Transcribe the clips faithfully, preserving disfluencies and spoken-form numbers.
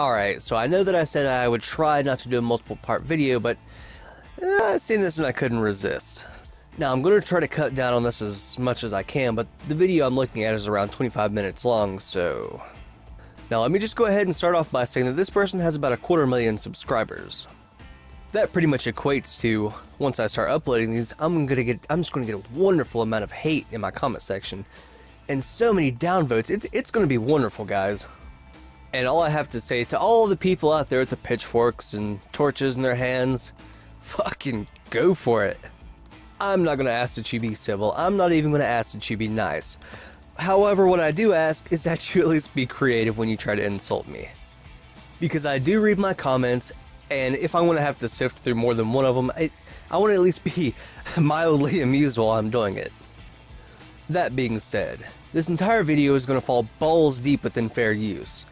Alright, so I know that I said I would try not to do a multiple part video, but eh, I seen this and I couldn't resist. Now I'm going to try to cut down on this as much as I can, but the video I'm looking at is around twenty-five minutes long, so... Now let me just go ahead and start off by saying that this person has about a quarter million subscribers. That pretty much equates to, once I start uploading these, I'm gonna get I'm just gonna get a wonderful amount of hate in my comment section. And so many downvotes, it's it's gonna be wonderful, guys. And all I have to say to all the people out there with the pitchforks and torches in their hands, fucking go for it. I'm not gonna ask that you be civil, I'm not even gonna ask that you be nice. However, what I do ask is that you at least be creative when you try to insult me. Because I do read my comments, and if I want to have to sift through more than one of them, I, I want to at least be mildly amused while I'm doing it. That being said, this entire video is going to fall balls deep with unfair use.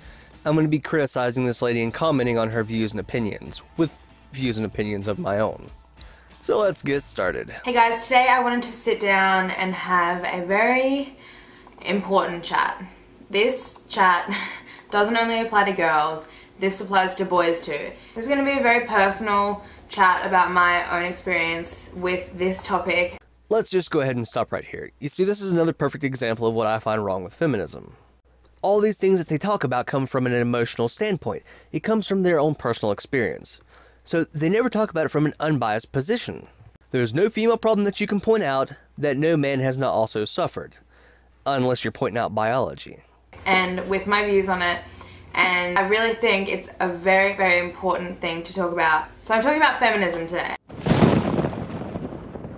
I'm going to be criticizing this lady and commenting on her views and opinions, with views and opinions of my own. So let's get started. Hey guys, today I wanted to sit down and have a very... important chat. This chat doesn't only apply to girls, this applies to boys too. This is going to be a very personal chat about my own experience with this topic. Let's just go ahead and stop right here. You see, this is another perfect example of what I find wrong with feminism. All these things that they talk about come from an emotional standpoint. It comes from their own personal experience. So they never talk about it from an unbiased position. There's no female problem that you can point out that no man has not also suffered. Unless you're pointing out biology. And with my views on it, and I really think it's a very, very important thing to talk about. So I'm talking about feminism today.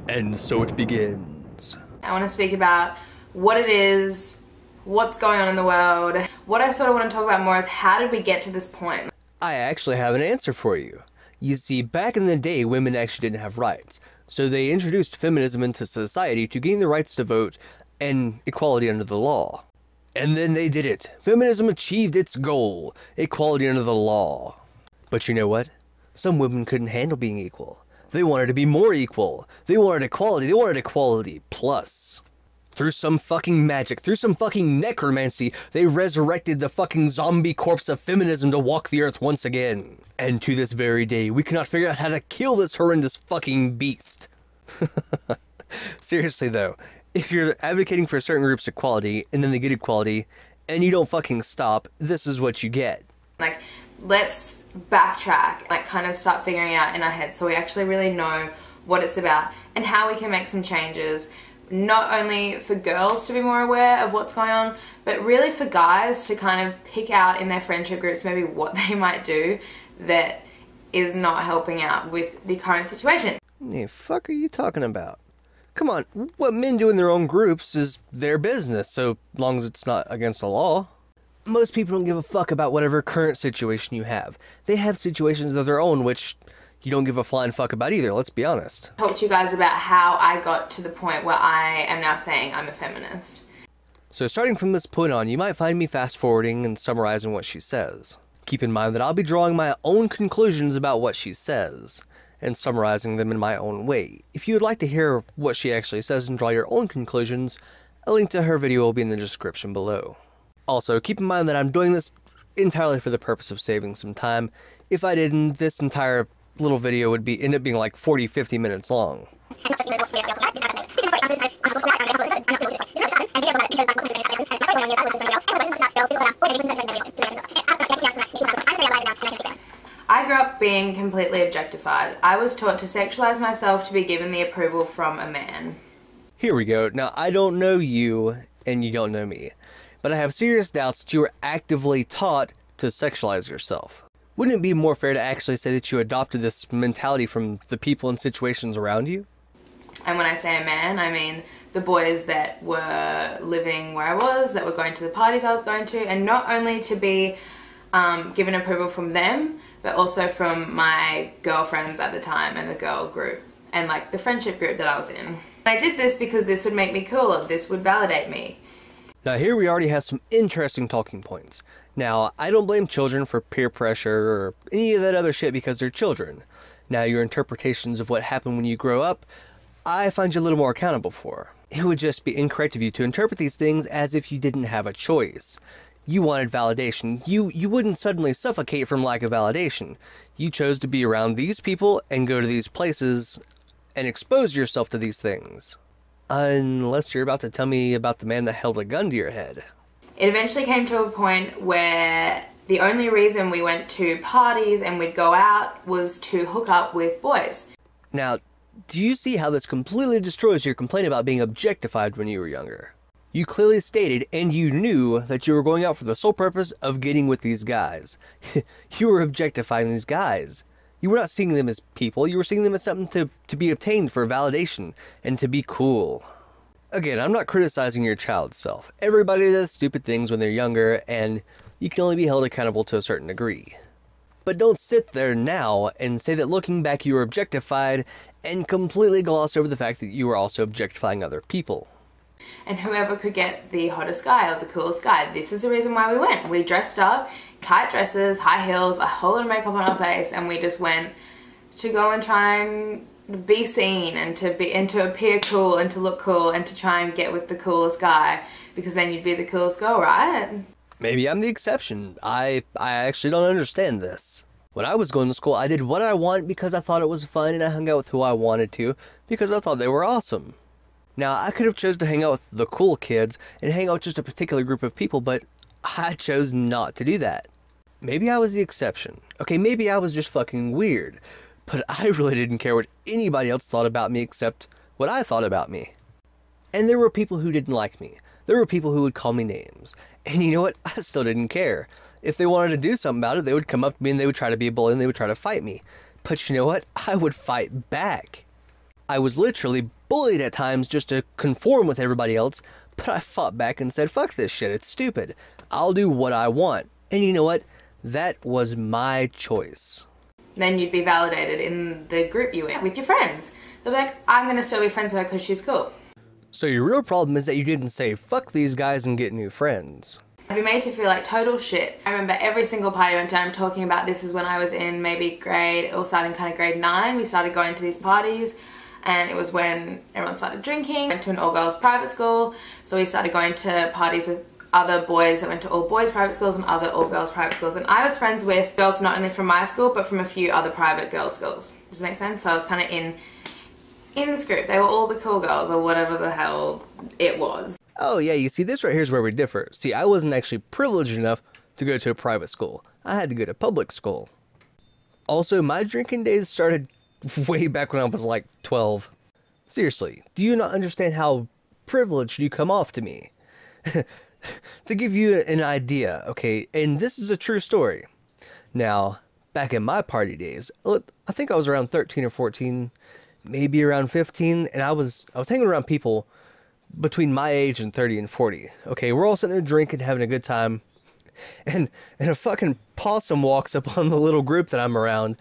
And so it begins. I want to speak about what it is, what's going on in the world. What I sort of want to talk about more is how did we get to this point? I actually have an answer for you. You see, back in the day, women actually didn't have rights. So they introduced feminism into society to gain the rights to vote and equality under the law. And then they did it. Feminism achieved its goal, equality under the law. But you know what? Some women couldn't handle being equal. They wanted to be more equal. They wanted equality. They wanted equality plus. Through some fucking magic, through some fucking necromancy, they resurrected the fucking zombie corpse of feminism to walk the earth once again. And to this very day, we cannot figure out how to kill this horrendous fucking beast. Seriously though, if you're advocating for certain groups equality, and then they get equality, and you don't fucking stop, this is what you get. Like, let's backtrack, like kind of start figuring out in our heads so we actually really know what it's about and how we can make some changes, not only for girls to be more aware of what's going on, but really for guys to kind of pick out in their friendship groups maybe what they might do that is not helping out with the current situation. Hey, fuck are you talking about? Come on, what men do in their own groups is their business, so long as it's not against the law. Most people don't give a fuck about whatever current situation you have. They have situations of their own, which you don't give a flying fuck about either, let's be honest. Talk to you guys about how I got to the point where I am now saying I'm a feminist. So starting from this point on, you might find me fast-forwarding and summarizing what she says. Keep in mind that I'll be drawing my own conclusions about what she says and summarizing them in my own way. If you would like to hear what she actually says and draw your own conclusions, a link to her video will be in the description below. Also, keep in mind that I'm doing this entirely for the purpose of saving some time. If I didn't, this entire little video would be end up being like forty to fifty minutes long. I grew up being completely objectified. I was taught to sexualize myself to be given the approval from a man. Here we go. Now, I don't know you, and you don't know me, but I have serious doubts that you were actively taught to sexualize yourself. Wouldn't it be more fair to actually say that you adopted this mentality from the people and situations around you? And when I say a man, I mean the boys that were living where I was, that were going to the parties I was going to, and not only to be um, given approval from them, but also from my girlfriends at the time and the girl group and like the friendship group that I was in. I did this because this would make me cooler, this would validate me. Now here we already have some interesting talking points. Now I don't blame children for peer pressure or any of that other shit because they're children. Now your interpretations of what happened when you grow up, I find you a little more accountable for. It would just be incorrect of you to interpret these things as if you didn't have a choice. you wanted validation. You you wouldn't suddenly suffocate from lack of validation. You chose to be around these people and go to these places and expose yourself to these things. Unless you're about to tell me about the man that held a gun to your head. It eventually came to a point where the only reason we went to parties and we'd go out was to hook up with boys. Now, do you see how this completely destroys your complaint about being objectified when you were younger? You clearly stated and you knew that you were going out for the sole purpose of getting with these guys. You were objectifying these guys. You were not seeing them as people, you were seeing them as something to, to be obtained for validation and to be cool. Again, I'm not criticizing your child self. Everybody does stupid things when they're younger, and you can only be held accountable to a certain degree. But don't sit there now and say that looking back you were objectified and completely gloss over the fact that you were also objectifying other people. And whoever could get the hottest guy or the coolest guy. This is the reason why we went. We dressed up, tight dresses, high heels, a whole lot of makeup on our face, and we just went to go and try and be seen and to be and to appear cool and to look cool and to try and get with the coolest guy, because then you'd be the coolest girl, right? Maybe I'm the exception. I, I actually don't understand this. When I was going to school, I did what I wanted because I thought it was fun, and I hung out with who I wanted to because I thought they were awesome. Now, I could have chose to hang out with the cool kids and hang out with just a particular group of people, but I chose not to do that. Maybe I was the exception. Okay, maybe I was just fucking weird, but I really didn't care what anybody else thought about me except what I thought about me. And there were people who didn't like me. There were people who would call me names. And you know what? I still didn't care. If they wanted to do something about it, they would come up to me and they would try to be a bully and they would try to fight me. But you know what? I would fight back. I was literally bullied at times just to conform with everybody else, but I fought back and said, fuck this shit, it's stupid. I'll do what I want. And you know what? That was my choice. Then you'd be validated in the group you were with your friends. They'll be like, I'm going to still be friends with her because she's cool. So your real problem is that you didn't say, fuck these guys and get new friends. I'd be made to feel like total shit. I remember every single party I went to, I'm talking about this is when I was in maybe grade, or starting kind of grade nine, we started going to these parties. And it was when everyone started drinking. We went to an all-girls private school, so we started going to parties with other boys that went to all-boys private schools and other all-girls private schools. And I was friends with girls not only from my school, but from a few other private girls' schools. Does that make sense? So I was kind of in in this group. They were all the cool girls, or whatever the hell it was. Oh yeah, you see, this right here is where we differ. See, I wasn't actually privileged enough to go to a private school. I had to go to public school. Also, my drinking days started way back when I was like twelve. Seriously, do you not understand how privileged you come off to me? To give you an idea, okay, and this is a true story. Now, back in my party days, I think I was around thirteen or fourteen, maybe around fifteen, and I was I was hanging around people between my age and thirty and forty. Okay, we're all sitting there drinking, having a good time, and and a fucking possum walks up on the little group that I'm around.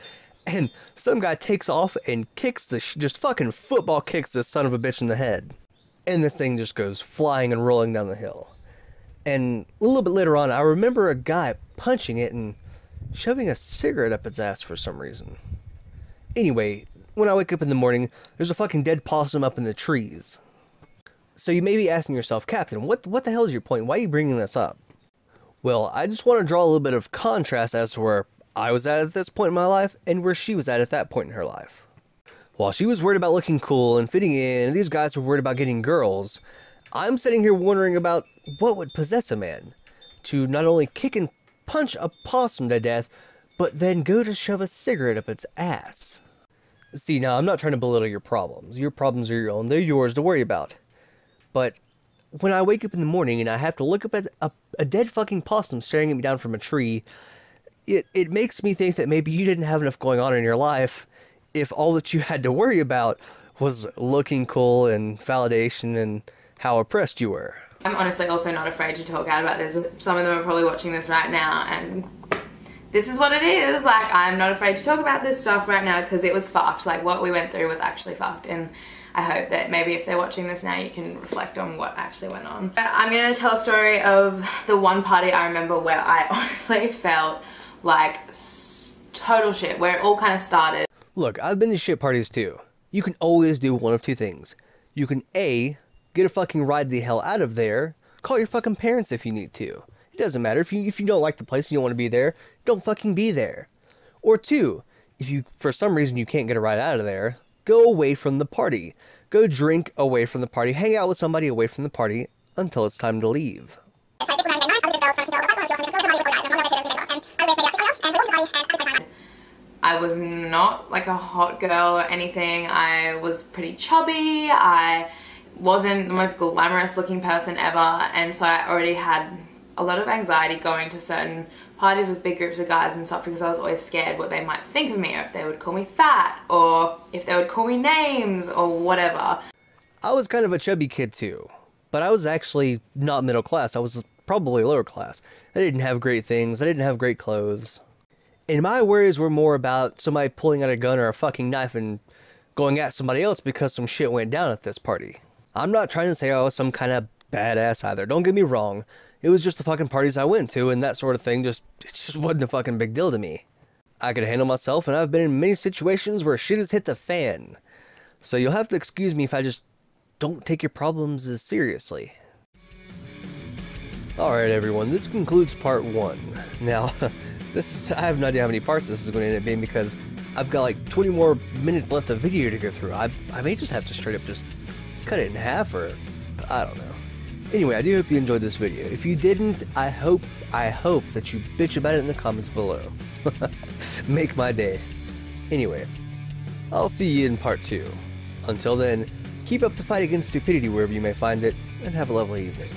And some guy takes off and kicks the sh just fucking football kicks this son of a bitch in the head. And this thing just goes flying and rolling down the hill. And a little bit later on, I remember a guy punching it and shoving a cigarette up its ass for some reason. Anyway, when I wake up in the morning, there's a fucking dead possum up in the trees. So you may be asking yourself, Captain, what, what the hell is your point? Why are you bringing this up? Well, I just want to draw a little bit of contrast as to where I was at at this point in my life and where she was at at that point in her life. While she was worried about looking cool and fitting in, and these guys were worried about getting girls, I'm sitting here wondering about what would possess a man to not only kick and punch a possum to death, but then go to shove a cigarette up its ass. See, now I'm not trying to belittle your problems. Your problems are your own. They're yours to worry about. But when I wake up in the morning and I have to look up at a, a dead fucking possum staring at me down from a tree, It, it makes me think that maybe you didn't have enough going on in your life if all that you had to worry about was looking cool and validation and how oppressed you were. I'm honestly also not afraid to talk out about this. Some of them are probably watching this right now, and this is what it is. Like, I'm not afraid to talk about this stuff right now because it was fucked. Like, what we went through was actually fucked, and I hope that maybe if they're watching this now, you can reflect on what actually went on. I'm going to tell a story of the one party I remember where I honestly felt like total shit, where it all kind of started. Look, I've been to shit parties too. You can always do one of two things. You can A, get a fucking ride the hell out of there, call your fucking parents if you need to. It doesn't matter. If you, if you don't like the place and you don't want to be there, don't fucking be there. Or two, if you, for some reason, you can't get a ride out of there, go away from the party. Go drink away from the party. Hang out with somebody away from the party until it's time to leave. I was not like a hot girl or anything. I was pretty chubby. I wasn't the most glamorous looking person ever. And so I already had a lot of anxiety going to certain parties with big groups of guys and stuff because I was always scared what they might think of me, or if they would call me fat, or if they would call me names or whatever. I was kind of a chubby kid too, but I was actually not middle class. I was probably lower class. I didn't have great things. I didn't have great clothes. And my worries were more about somebody pulling out a gun or a fucking knife and going at somebody else because some shit went down at this party. I'm not trying to say I was some kind of badass either. Don't get me wrong. It was just the fucking parties I went to and that sort of thing. Just, it just wasn't a fucking big deal to me. I could handle myself, and I've been in many situations where shit has hit the fan. So you'll have to excuse me if I just don't take your problems as seriously. Alright everyone, this concludes part one. Now... This is, I have no idea how many parts this is going to end up being because I've got like twenty more minutes left of video to go through. I, I may just have to straight up just cut it in half, or I don't know. Anyway, I do hope you enjoyed this video. If you didn't, I hope, I hope that you bitch about it in the comments below. Make my day. Anyway, I'll see you in part two. Until then, keep up the fight against stupidity wherever you may find it, and have a lovely evening.